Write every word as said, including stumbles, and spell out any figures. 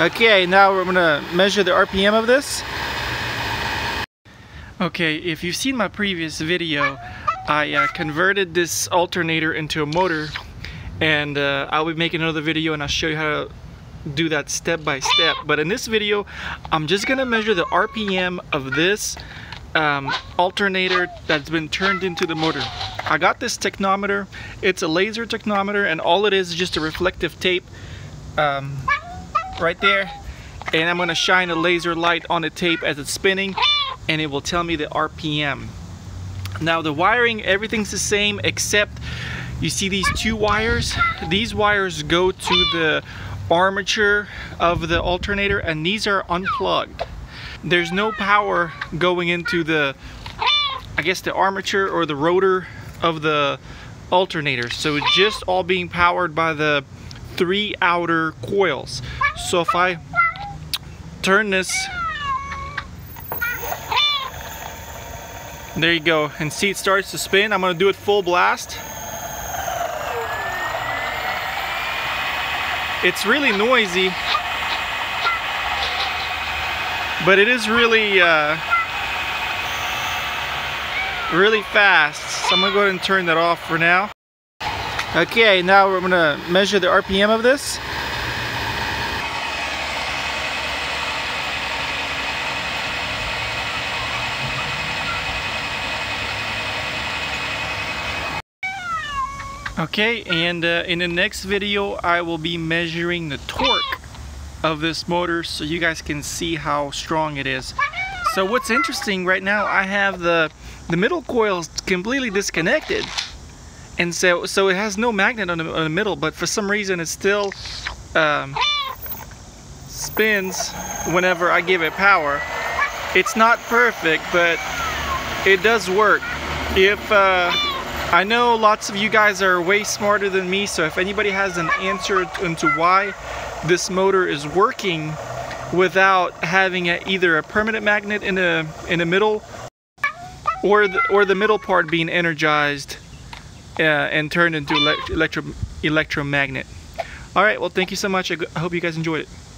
Okay, now we're gonna measure the R P M of this. Okay, if you've seen my previous video, I uh, converted this alternator into a motor, and uh, I'll be making another video and I'll show you how to do that step by step. But in this video, I'm just gonna measure the R P M of this um, alternator that's been turned into the motor. I got this tachometer. It's a laser tachometer, and all it is is just a reflective tape um, right there, and I'm gonna shine a laser light on the tape as it's spinning, and it will tell me the R P M. Now the wiring, everything's the same, except you see these two wires. These wires go to the armature of the alternator, and these are unplugged. There's no power going into the, I guess, the armature or the rotor of the alternator. So it's just all being powered by the three outer coils. So if I turn this, there you go, and see it starts to spin. I'm gonna do it full blast. It's really noisy, but it is really, uh, really fast. So I'm gonna go ahead and turn that off for now. Okay, now we're gonna measure the R P M of this. Okay, and uh, in the next video, I will be measuring the torque of this motor so you guys can see how strong it is. So what's interesting right now, I have the, the middle coils completely disconnected. And so, so it has no magnet on the, on the middle, but for some reason it still um, spins whenever I give it power. It's not perfect, but it does work. If... Uh, I know lots of you guys are way smarter than me, so if anybody has an answer into why this motor is working without having a, either a permanent magnet in the in the middle, or the, or the middle part being energized uh, and turned into elect electro electromagnet. All right, well, thank you so much. I hope you guys enjoyed it.